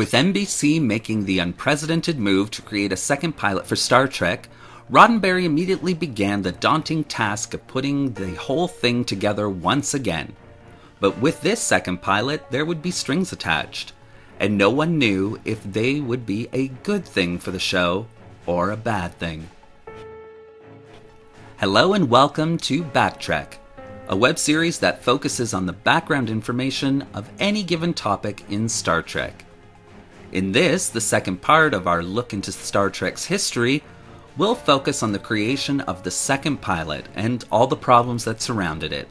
With NBC making the unprecedented move to create a second pilot for Star Trek, Roddenberry immediately began the daunting task of putting the whole thing together once again. But with this second pilot, there would be strings attached, and no one knew if they would be a good thing for the show or a bad thing. Hello and welcome to Back Trek, a web series that focuses on the background information of any given topic in Star Trek. In this, the second part of our look into Star Trek's history, we'll focus on the creation of the second pilot and all the problems that surrounded it.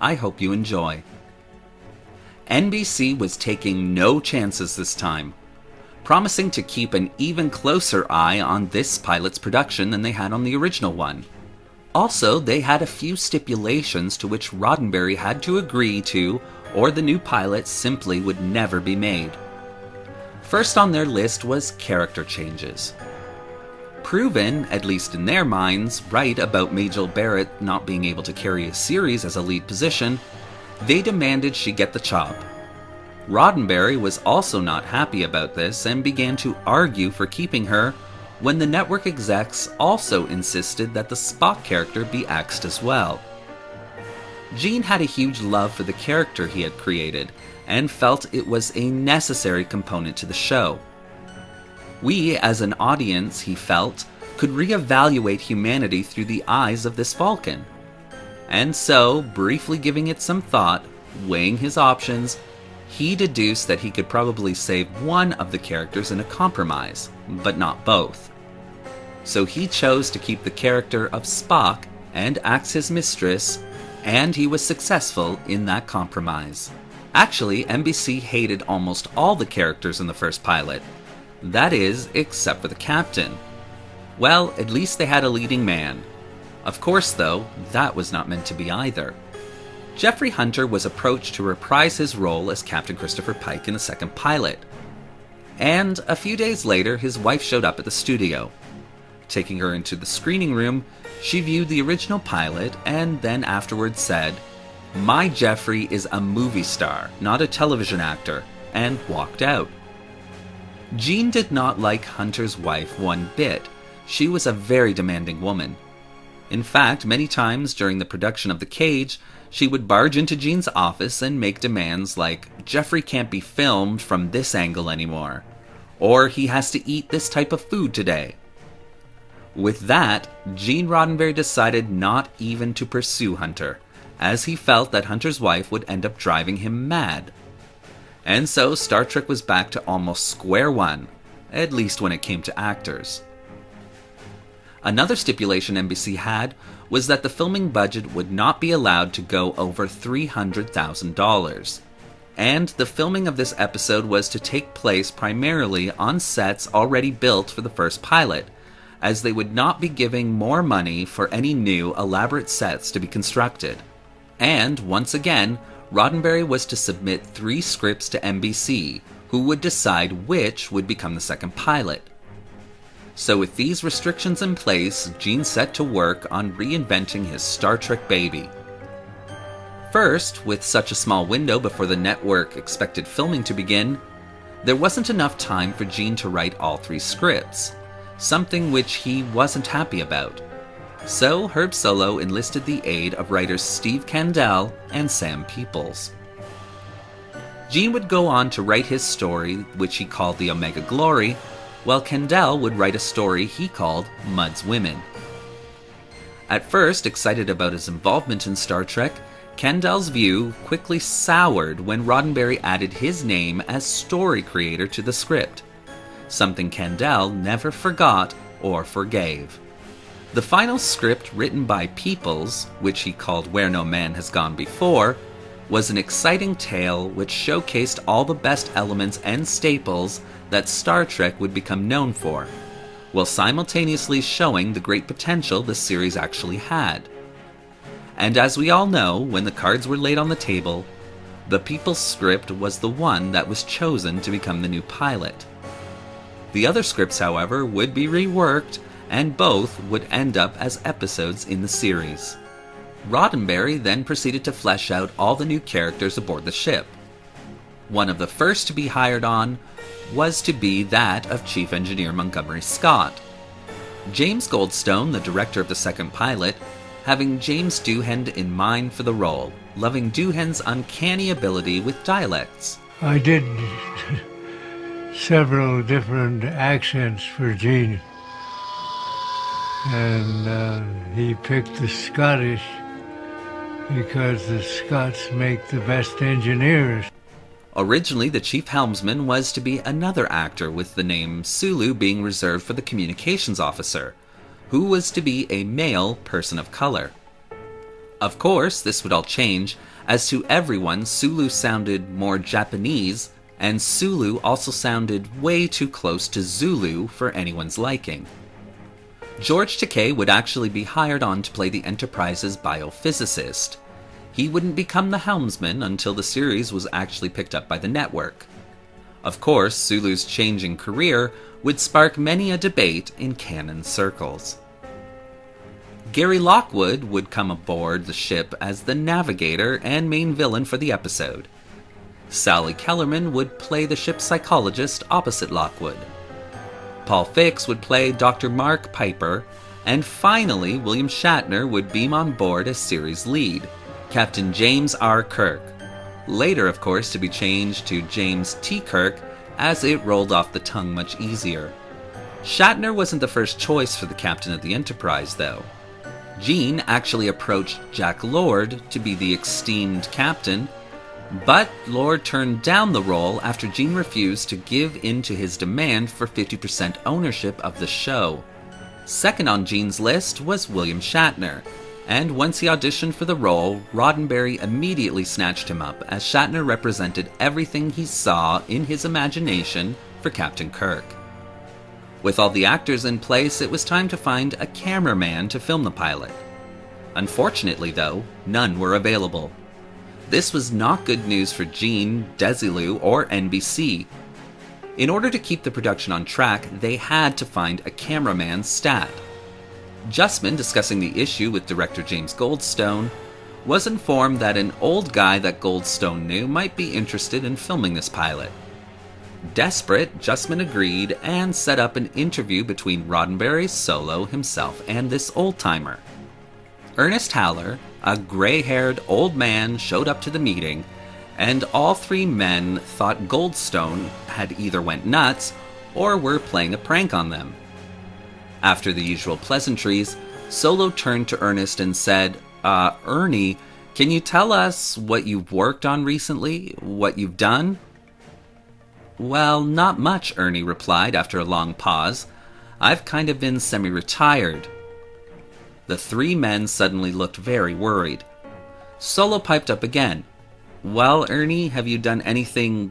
I hope you enjoy. NBC was taking no chances this time, promising to keep an even closer eye on this pilot's production than they had on the original one. Also, they had a few stipulations to which Roddenberry had to agree to, or the new pilot simply would never be made. First on their list was character changes. Proven, at least in their minds, right about Majel Barrett not being able to carry a series as a lead position, they demanded she get the chop. Roddenberry was also not happy about this and began to argue for keeping her, when the network execs also insisted that the Spock character be axed as well. Gene had a huge love for the character he had created, and felt it was a necessary component to the show. We, as an audience, he felt, could reevaluate humanity through the eyes of this Vulcan. And so, briefly giving it some thought, weighing his options, he deduced that he could probably save one of the characters in a compromise, but not both. So he chose to keep the character of Spock and axe his mistress, and he was successful in that compromise. Actually, NBC hated almost all the characters in the first pilot. That is, except for the captain. Well, at least they had a leading man. Of course, though, that was not meant to be either. Jeffrey Hunter was approached to reprise his role as Captain Christopher Pike in the second pilot. And a few days later, his wife showed up at the studio. Taking her into the screening room, she viewed the original pilot and then afterwards said, "My Jeffrey is a movie star, not a television actor," and walked out. Jean did not like Hunter's wife one bit. She was a very demanding woman. In fact, many times during the production of The Cage, she would barge into Jean's office and make demands like, "Jeffrey can't be filmed from this angle anymore," or "he has to eat this type of food today." With that, Gene Roddenberry decided not even to pursue Hunter, as he felt that Hunter's wife would end up driving him mad. And so Star Trek was back to almost square one, at least when it came to actors. Another stipulation NBC had was that the filming budget would not be allowed to go over $300,000, and the filming of this episode was to take place primarily on sets already built for the first pilot, as they would not be giving more money for any new elaborate sets to be constructed. And once again, Roddenberry was to submit 3 scripts to NBC, who would decide which would become the second pilot. So with these restrictions in place, Gene set to work on reinventing his Star Trek baby. First, with such a small window before the network expected filming to begin, there wasn't enough time for Gene to write all 3 scripts, something which he wasn't happy about. So Herb Solow enlisted the aid of writers Steve Kandel and Sam Peoples. Gene would go on to write his story, which he called The Omega Glory, while Kandel would write a story he called Mudd's Women. At first, excited about his involvement in Star Trek, Kandel's view quickly soured when Roddenberry added his name as story creator to the script, something Kandel never forgot or forgave. The final script, written by Peoples, which he called Where No Man Has Gone Before, was an exciting tale which showcased all the best elements and staples that Star Trek would become known for, while simultaneously showing the great potential the series actually had. And as we all know, when the cards were laid on the table, the Peoples script was the one that was chosen to become the new pilot. The other scripts, however, would be reworked, and both would end up as episodes in the series. Roddenberry then proceeded to flesh out all the new characters aboard the ship. One of the first to be hired on was to be that of Chief Engineer Montgomery Scott. James Goldstone, the director of the second pilot, having James Doohan in mind for the role, loving Doohan's uncanny ability with dialects. I did several different accents for Gene, and he picked the Scottish because the Scots make the best engineers. Originally, the chief helmsman was to be another actor, with the name Sulu being reserved for the communications officer, who was to be a male person of color. Of course, this would all change, as to everyone, Sulu sounded more Japanese, and Sulu also sounded way too close to Zulu for anyone's liking. George Takei would actually be hired on to play the Enterprise's biophysicist. He wouldn't become the helmsman until the series was actually picked up by the network. Of course, Sulu's changing career would spark many a debate in canon circles. Gary Lockwood would come aboard the ship as the navigator and main villain for the episode. Sally Kellerman would play the ship's psychologist opposite Lockwood. Paul Fix would play Dr. Mark Piper, and finally William Shatner would beam on board as series lead, Captain James R. Kirk, later of course to be changed to James T. Kirk as it rolled off the tongue much easier. Shatner wasn't the first choice for the captain of the Enterprise, though. Jean actually approached Jack Lord to be the esteemed captain, but Lord turned down the role after Jean refused to give in to his demand for 50% ownership of the show. Second on Jean's list was William Shatner, and once he auditioned for the role, Roddenberry immediately snatched him up, as Shatner represented everything he saw in his imagination for Captain Kirk. With all the actors in place, it was time to find a cameraman to film the pilot. Unfortunately, though, none were available. This was not good news for Gene, Desilu, or NBC. In order to keep the production on track, they had to find a cameraman stat. Justman, discussing the issue with director James Goldstone, was informed that an old guy that Goldstone knew might be interested in filming this pilot. Desperate, Justman agreed and set up an interview between Roddenberry, Solow, himself, and this old-timer. Ernest Haller, a gray-haired old man, showed up to the meeting, and all three men thought Goldstone had either went nuts or were playing a prank on them. After the usual pleasantries, Solow turned to Ernest and said, Ernie, can you tell us what you've worked on recently? What you've done?" "Well, not much," Ernie replied after a long pause. "I've kind of been semi-retired." The three men suddenly looked very worried. Solow piped up again. "Well, Ernie, have you done anything,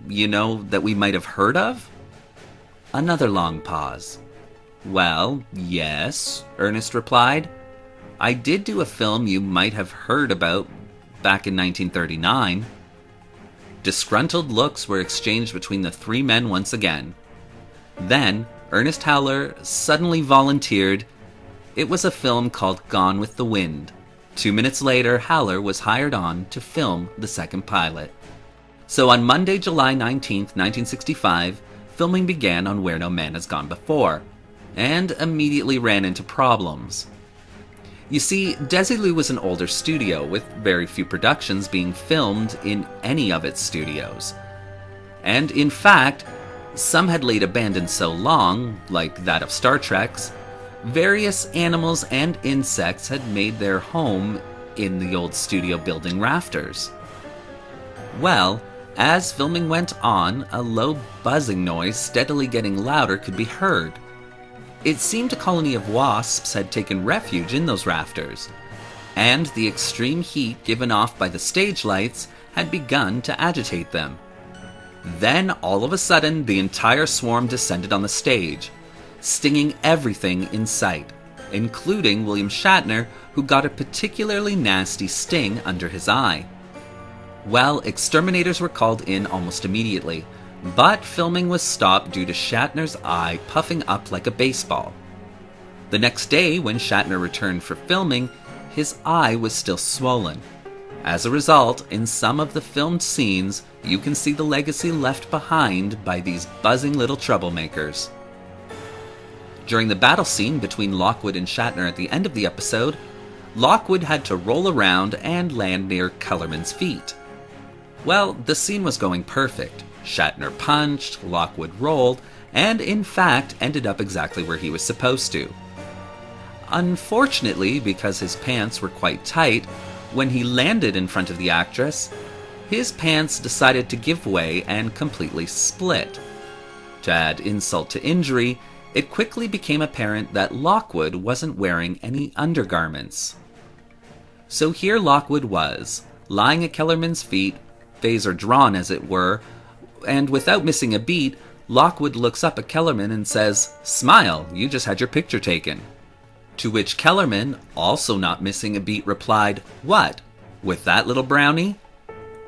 that we might have heard of?" Another long pause. "Well, yes," Ernest replied. "I did do a film you might have heard about back in 1939. Disgruntled looks were exchanged between the three men once again. Then, Ernest Haller suddenly volunteered. It was a film called Gone with the Wind. 2 minutes later, Haller was hired on to film the second pilot. So on Monday, July 19, 1965, filming began on Where No Man Has Gone Before, and immediately ran into problems. You see, Desilu was an older studio, with very few productions being filmed in any of its studios. And in fact, some had laid abandoned so long, like that of Star Trek's, various animals and insects had made their home in the old studio building rafters. Well, as filming went on, a low buzzing noise steadily getting louder could be heard. It seemed a colony of wasps had taken refuge in those rafters, and the extreme heat given off by the stage lights had begun to agitate them. Then, all of a sudden, the entire swarm descended on the stage, stinging everything in sight, including William Shatner, who got a particularly nasty sting under his eye. Well, exterminators were called in almost immediately, but filming was stopped due to Shatner's eye puffing up like a baseball. The next day, when Shatner returned for filming, his eye was still swollen. As a result, in some of the filmed scenes, you can see the legacy left behind by these buzzing little troublemakers. During the battle scene between Lockwood and Shatner at the end of the episode, Lockwood had to roll around and land near Kellerman's feet. Well, the scene was going perfect. Shatner punched, Lockwood rolled, and in fact ended up exactly where he was supposed to. Unfortunately, because his pants were quite tight, when he landed in front of the actress, his pants decided to give way and completely split. To add insult to injury, it quickly became apparent that Lockwood wasn't wearing any undergarments. So here Lockwood was, lying at Kellerman's feet, phaser drawn as it were, and without missing a beat, Lockwood looks up at Kellerman and says, "Smile, you just had your picture taken." To which Kellerman, also not missing a beat, replied, "What? With that little brownie?"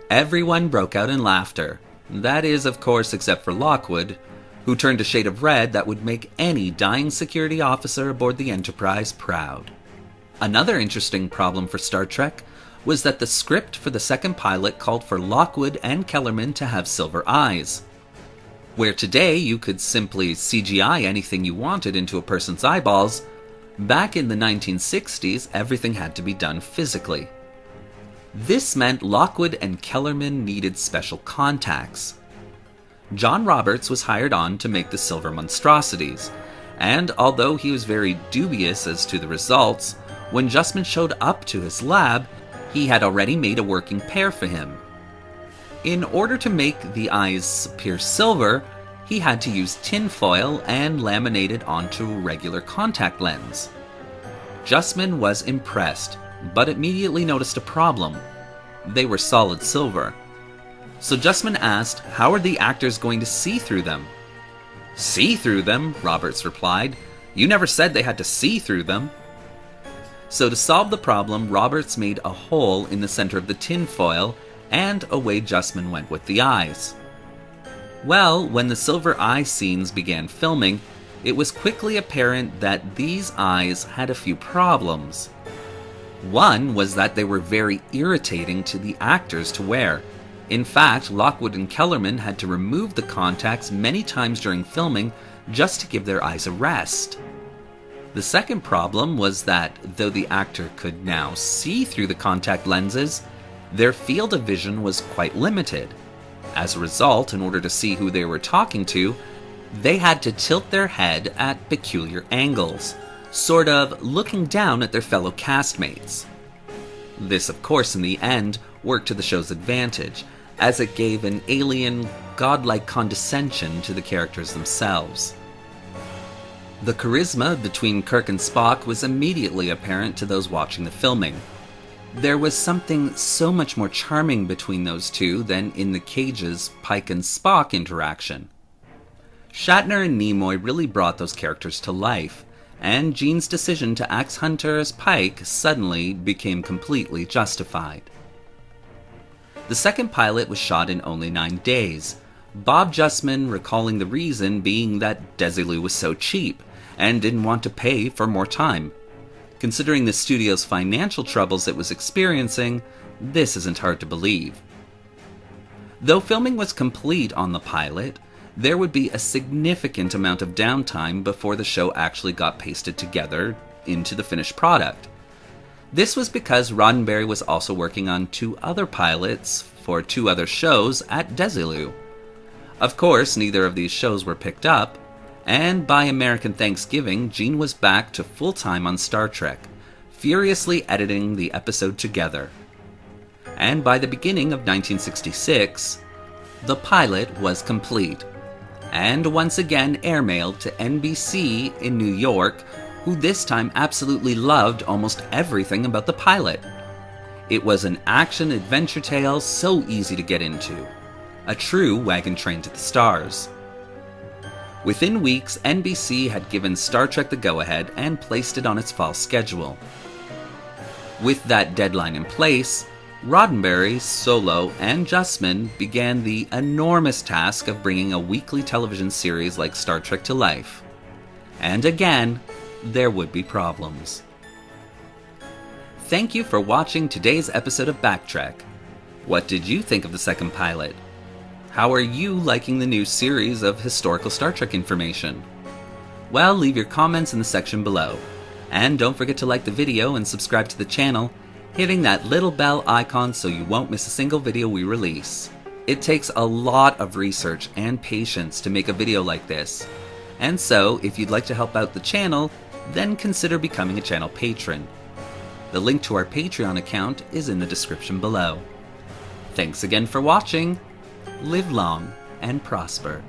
Everyone broke out in laughter. That is, of course, except for Lockwood, who turned a shade of red that would make any dying security officer aboard the Enterprise proud. Another interesting problem for Star Trek was that the script for the second pilot called for Lockwood and Kellerman to have silver eyes. Where today you could simply CGI anything you wanted into a person's eyeballs, back in the 1960s, everything had to be done physically. This meant Lockwood and Kellerman needed special contacts. John Roberts was hired on to make the silver monstrosities, and although he was very dubious as to the results, when Justman showed up to his lab, he had already made a working pair for him. In order to make the eyes appear silver, he had to use tin foil and laminate it onto a regular contact lens. Justman was impressed, but immediately noticed a problem. They were solid silver. So Justman asked, "How are the actors going to see through them?" "See through them?" Roberts replied. "You never said they had to see through them." So to solve the problem, Roberts made a hole in the center of the tin foil, and away Justman went with the eyes. Well, when the silver eye scenes began filming, it was quickly apparent that these eyes had a few problems. One was that they were very irritating to the actors to wear. In fact, Lockwood and Kellerman had to remove the contacts many times during filming just to give their eyes a rest. The second problem was that, though the actor could now see through the contact lenses, their field of vision was quite limited. As a result, in order to see who they were talking to, they had to tilt their head at peculiar angles, sort of looking down at their fellow castmates. This, of course, in the end, worked to the show's advantage, as it gave an alien, godlike condescension to the characters themselves. The charisma between Kirk and Spock was immediately apparent to those watching the filming. There was something so much more charming between those two than in the Cage's Pike and Spock interaction. Shatner and Nimoy really brought those characters to life, and Gene's decision to axe Hunter as Pike suddenly became completely justified. The second pilot was shot in only 9 days, Bob Justman recalling the reason being that Desilu was so cheap and didn't want to pay for more time. Considering the studio's financial troubles it was experiencing, this isn't hard to believe. Though filming was complete on the pilot, there would be a significant amount of downtime before the show actually got pasted together into the finished product. This was because Roddenberry was also working on 2 other pilots for 2 other shows at Desilu. Of course, neither of these shows were picked up, and by American Thanksgiving, Gene was back to full-time on Star Trek, furiously editing the episode together. And by the beginning of 1966, the pilot was complete, and once again airmailed to NBC in New York, who this time absolutely loved almost everything about the pilot. It was an action-adventure tale so easy to get into, a true wagon train to the stars. Within weeks, NBC had given Star Trek the go-ahead and placed it on its fall schedule. With that deadline in place, Roddenberry, Solo, and Justman began the enormous task of bringing a weekly television series like Star Trek to life. And again, there would be problems. Thank you for watching today's episode of Back Trek. What did you think of the second pilot? How are you liking the new series of historical Star Trek information? Well, leave your comments in the section below. And don't forget to like the video and subscribe to the channel, hitting that little bell icon so you won't miss a single video we release. It takes a lot of research and patience to make a video like this. And so, if you'd like to help out the channel, then consider becoming a channel patron. The link to our Patreon account is in the description below. Thanks again for watching. Live long and prosper.